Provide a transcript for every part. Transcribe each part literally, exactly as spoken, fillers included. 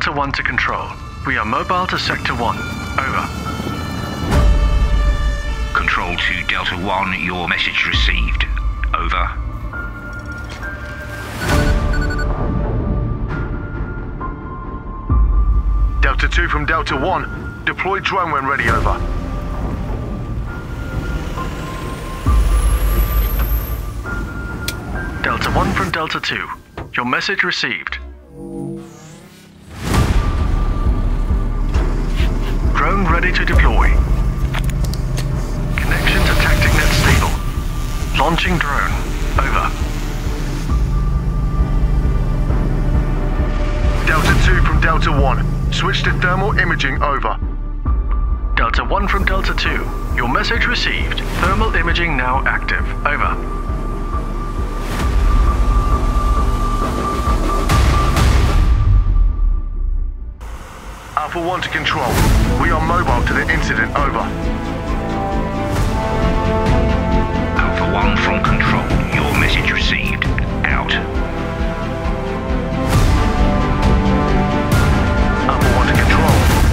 Delta one to Control. We are mobile to Sector one. Over. Control to Delta one, your message received. Over. Delta two from Delta one, deploy drone when ready, over. Delta one from Delta two, your message received. Drone ready to deploy. Connection to TacticNet stable. Launching drone, over. Delta two from Delta one. Switch to thermal imaging, over. Delta one from Delta two, your message received. Thermal imaging now active, over. Alpha one to Control, we are mobile to the incident, over. Alpha one from Control, your message received, out.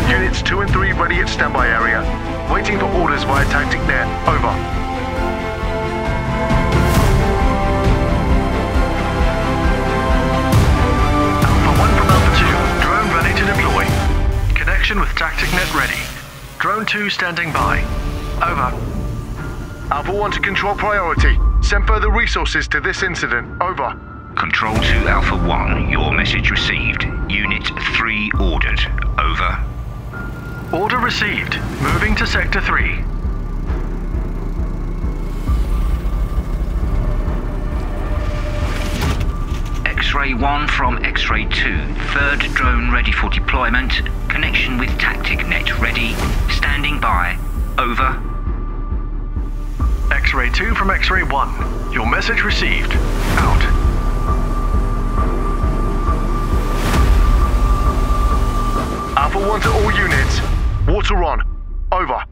Units two and three ready at standby area. Waiting for orders via TacticNet. Over. Alpha one from Alpha two. Drone ready to deploy. Connection with TacticNet ready. Drone two standing by. Over. Alpha one to Control priority. Send further resources to this incident. Over. Control to Alpha one. Your message received. Unit three ordered. Over. Order received. Moving to Sector three. X-Ray one from X-Ray two. Third drone ready for deployment. Connection with TacticNet ready. Standing by. Over. X-Ray two from X-Ray one. Your message received. Out. Alpha one to all units. Water on. Over.